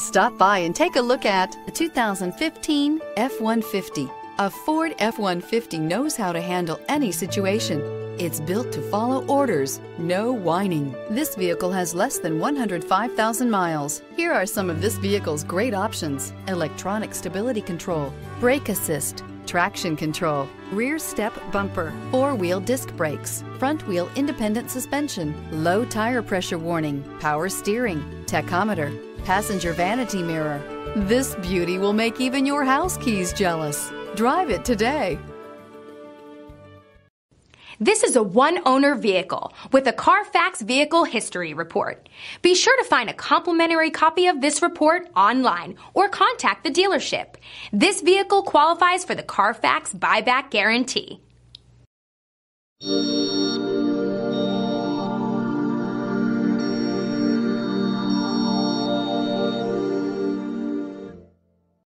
Stop by and take a look at the 2015 F-150. A Ford F-150 knows how to handle any situation. It's built to follow orders, no whining. This vehicle has less than 105,000 miles. Here are some of this vehicle's great options: electronic stability control, brake assist, traction control, rear step bumper, four-wheel disc brakes, front-wheel independent suspension, low tire pressure warning, power steering, tachometer, passenger vanity mirror. This beauty will make even your house keys jealous. Drive it today. This is a one-owner vehicle with a Carfax Vehicle History Report. Be sure to find a complimentary copy of this report online or contact the dealership. This vehicle qualifies for the Carfax Buyback Guarantee.